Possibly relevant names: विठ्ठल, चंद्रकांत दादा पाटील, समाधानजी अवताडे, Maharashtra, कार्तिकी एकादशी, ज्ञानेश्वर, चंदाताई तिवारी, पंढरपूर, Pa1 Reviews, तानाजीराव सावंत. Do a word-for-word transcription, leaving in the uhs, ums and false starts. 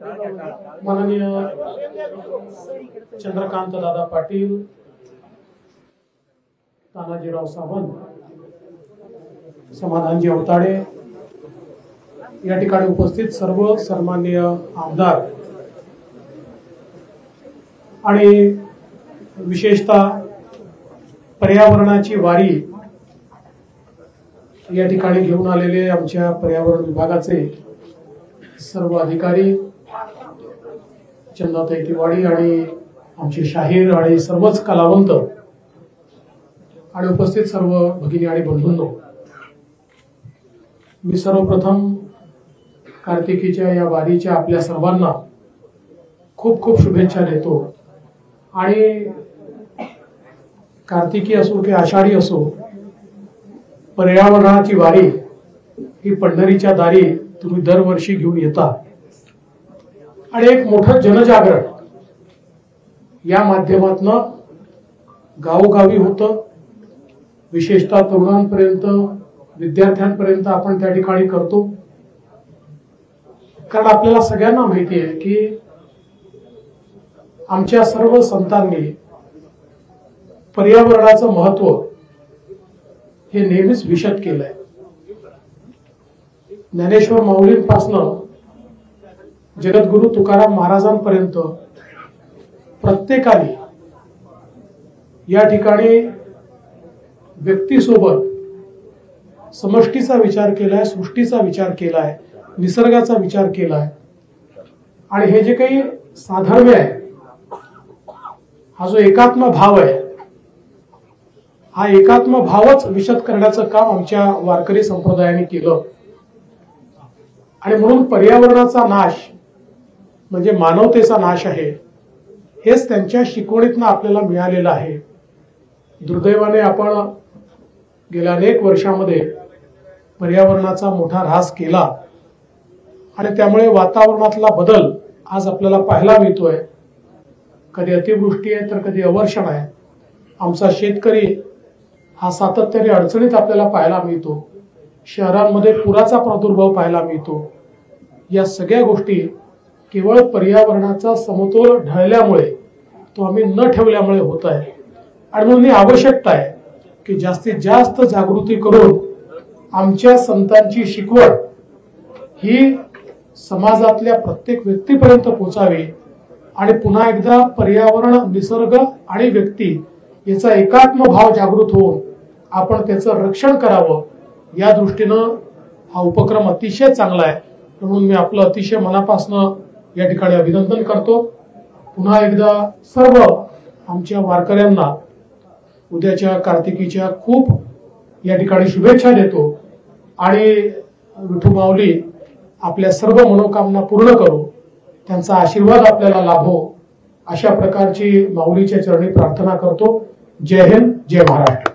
माननीय चंद्रकांत दादा पाटील, तानाजीराव सावंत, समाधानजी अवताडे या ठिकाणी उपस्थित सर्व सन्माननीय आमदार आणि विशेषतः पर्यावरणाची वारी या ठिकाणी घेऊन आलेले आमच्या पर्यावरण विभागाचे सर्व अधिकारी, चंदाताई तिवारी आणि आमचे शाहीर आणि सर्वच कलावंत आणि उपस्थित सर्व भगिनी आणि बंधूंनो, मी सर्वप्रथम कार्तिकीच्या या वारीच्या आपल्या सर्वांना खूप खूप शुभेच्छा देतो आणि कार्तिकी असो की आषाढी असो, पर्यावरणाची वारी ही पंढरीच्या दारी तुम्ही दरवर्षी घेऊन येता आणि एक मोठं जनजागरण या माध्यमातून गावोगावी होतं, विशेषतः तरुणांपर्यंत, विद्यार्थ्यांपर्यंत आपण त्या ठिकाणी करतो. कारण आपल्याला सगळ्यांना माहिती आहे की आमच्या सर्व संतांनी पर्यावरणाचं महत्त्व हे नेहमीच विशद केलंय. ज्ञानेश्वर माऊलींपासून जगदगुरु तुकार महाराजांपर्यंत प्रत्येकाने या ठिकाणी व्यक्तीसोबत समष्टीचा विचार केलाय, सृष्टीचा विचार केलाय, निसर्गाचा विचार केलाय आणि हे जे काही साधर्म्य आहे, हा जो एकात्म भाव आहे, हा एकात्म भावच विशद करण्याचं काम आमच्या वारकरी संप्रदायाने केलं आणि म्हणून पर्यावरणाचा नाश म्हणजे मानवतेचा नाश आहे, हेच त्यांच्या शिकवणीतनं आपल्याला मिळालेलं आहे. दुर्दैवाने आपण गेल्या अनेक वर्षामध्ये पर्यावरणाचा मोठा ऱ्हास केला आणि त्यामुळे वातावरणातला बदल आज आपल्याला पाहायला मिळतोय. कधी अतिवृष्टी आहे तर कधी अवर्षण आहे. आमचा शेतकरी हा सातत्याने अडचणीत आपल्याला पाहायला मिळतो. शहरांमध्ये पुराचा प्रादुर्भाव पाहायला मिळतो. या सगळ्या गोष्टी केवळ पर्यावरणाचा समतोल ढळल्यामुळे, तो आम्ही न ठेवल्यामुळे होत आहे आणि म्हणून ही आवश्यकता आहे की जास्तीत जास्त जागृती करून आमच्या संतांची शिकवण ही समाजातल्या प्रत्येक व्यक्तीपर्यंत पोहोचावी आणि पुन्हा एकदा पर्यावरण, निसर्ग आणि व्यक्ती याचा एकात्म भाव जागृत होऊन आपण त्याचं रक्षण करावं या दृष्टीनं हा उपक्रम अतिशय चांगला आहे. म्हणून मी आपलं अतिशय मनापासनं या ठिकाणी अभिनंदन करतो. पुन्हा एकदा सर्व आमच्या वारकऱ्यांना उद्याच्या कार्तिकीच्या खूप या ठिकाणी शुभेच्छा देतो आणि विठू माऊली आपल्या सर्व मनोकामना पूर्ण करू, त्यांचा आशीर्वाद आपल्याला लाभो, अशा प्रकारची माऊलीच्या चरणी प्रार्थना करतो. जय हिंद, जय महाराष्ट्र.